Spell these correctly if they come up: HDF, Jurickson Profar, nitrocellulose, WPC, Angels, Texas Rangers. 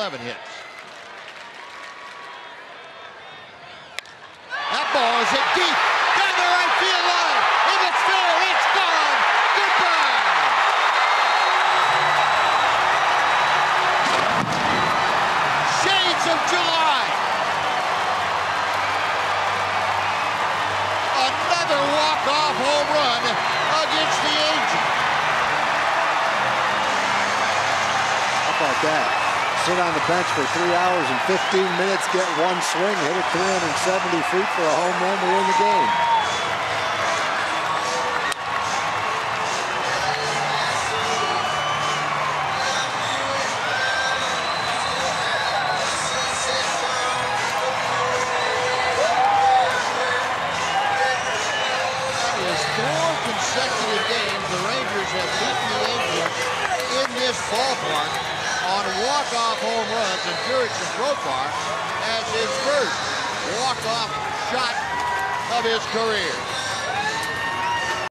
11 hits. That ball is hit deep down the right field line. If it's fair, it's gone. Goodbye. Shades of July. Another walk-off home run against the Angels. How about that? Sit on the bench for 3 hours and 15 minutes, get one swing, hit it 370 feet for a home run, win the game. It's 4 consecutive games the Rangers have beaten the Angels in this ballpark on walk-off home runs, and Jurickson Profar has his first walk-off shot of his career.